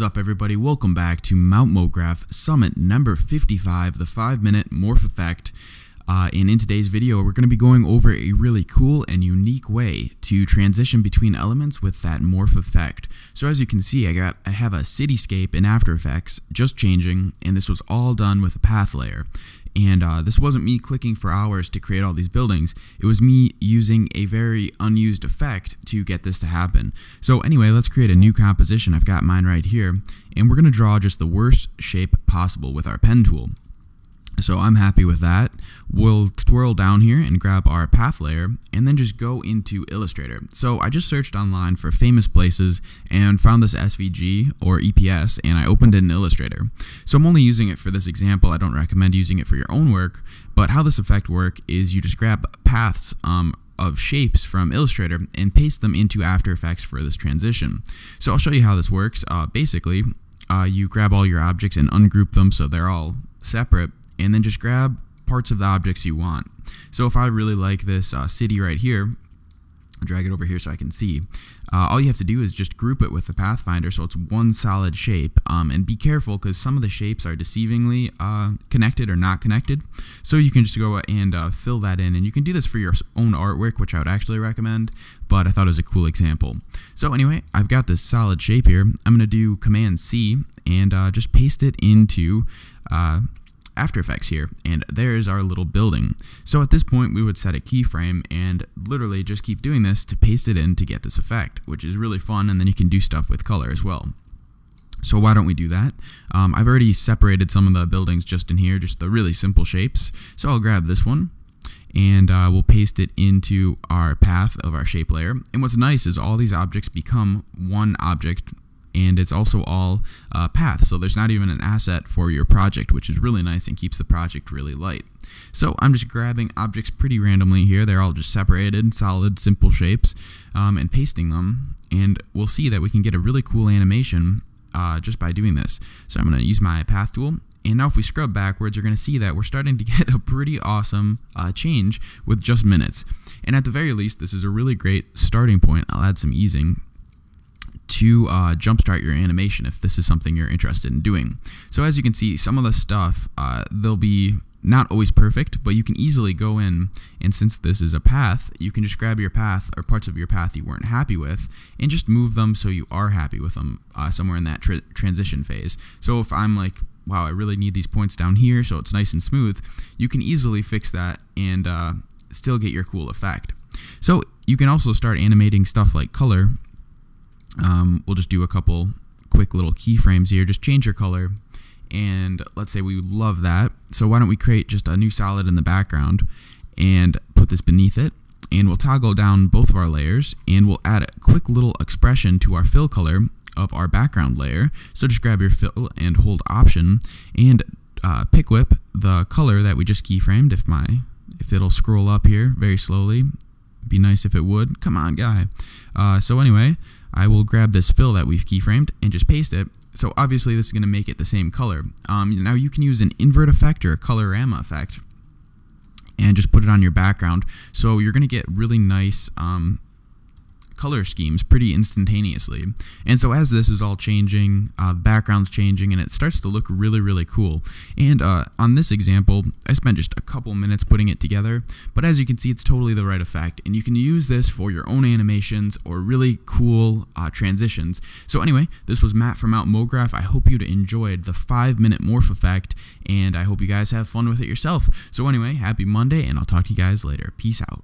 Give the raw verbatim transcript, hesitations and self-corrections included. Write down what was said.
is up, everybody? Welcome back to Mount Mograph Summit number fifty-five, the five minute Morph Effect. Uh, and in today's video, we're going to be going over a really cool and unique way to transition between elements with that morph effect. So as you can see, I got I have a cityscape in After Effects just changing, and this was all done with a path layer. And uh, this wasn't me clicking for hours to create all these buildings. It was me using a very unused effect to get this to happen. So anyway, let's create a new composition. I've got mine right here, and we're going to draw just the worst shape possible with our pen tool. So I'm happy with that. We'll twirl down here and grab our path layer and then just go into Illustrator. So I just searched online for famous places and found this S V G or E P S, and I opened it in Illustrator. So I'm only using it for this example. I don't recommend using it for your own work, but how this effect works is you just grab paths um, of shapes from Illustrator and paste them into After Effects for this transition. So I'll show you how this works. Uh, basically, uh, you grab all your objects and ungroup them so they're all separate, and then just grab parts of the objects you want. So if I really like this uh, city right here, I'll drag it over here so I can see. Uh, all you have to do is just group it with the Pathfinder so it's one solid shape. Um, and be careful, because some of the shapes are deceivingly uh, connected or not connected. So you can just go and uh, fill that in. And you can do this for your own artwork, which I would actually recommend, but I thought it was a cool example. So anyway, I've got this solid shape here. I'm gonna do Command C and uh, just paste it into uh, After Effects here, and there's our little building. So at this point we would set a keyframe and literally just keep doing this to paste it in to get this effect, which is really fun, and then you can do stuff with color as well. So why don't we do that? Um, I've already separated some of the buildings just in here, just the really simple shapes. So I'll grab this one and uh, we'll paste it into our path of our shape layer. And what's nice is all these objects become one object, and it's also all uh, path, so there's not even an asset for your project, which is really nice and keeps the project really light. So I'm just grabbing objects pretty randomly here. They're all just separated, solid, simple shapes, um, and pasting them, and we'll see that we can get a really cool animation uh, just by doing this. So I'm going to use my path tool, and now if we scrub backwards, you're going to see that we're starting to get a pretty awesome uh, change with just minutes. And at the very least, this is a really great starting point. I'll add some easing to uh, jumpstart your animation if this is something you're interested in doing. So as you can see, some of the stuff, uh, they'll be not always perfect, but you can easily go in, and since this is a path, you can just grab your path or parts of your path you weren't happy with and just move them so you are happy with them uh, somewhere in that tra transition phase. So if I'm like, wow, I really need these points down here so it's nice and smooth, you can easily fix that and uh, still get your cool effect. So you can also start animating stuff like color. Um, we'll just do a couple quick little keyframes here, just change your color, and let's say we love that. So why don't we create just a new solid in the background and put this beneath it, and we'll toggle down both of our layers, and we'll add a quick little expression to our fill color of our background layer. So just grab your fill and hold option and uh, pick whip the color that we just keyframed. If my if it'll scroll up here very slowly, be nice if it would. Come on, guy. Uh, so anyway, I will grab this fill that we've keyframed and just paste it. So obviously this is going to make it the same color. Um, now you can use an invert effect or a Colorama effect and just put it on your background. So you're going to get really nice um, color schemes pretty instantaneously. And so as this is all changing, uh, background's changing, and it starts to look really, really cool. And uh, on this example, I spent just a couple minutes putting it together, but as you can see, it's totally the right effect, and you can use this for your own animations or really cool uh, transitions. So anyway, this was Matt from Mount Mograph. I hope you enjoyed the five minute Morph Effect, and I hope you guys have fun with it yourself. So anyway, happy Monday, and I'll talk to you guys later. Peace out.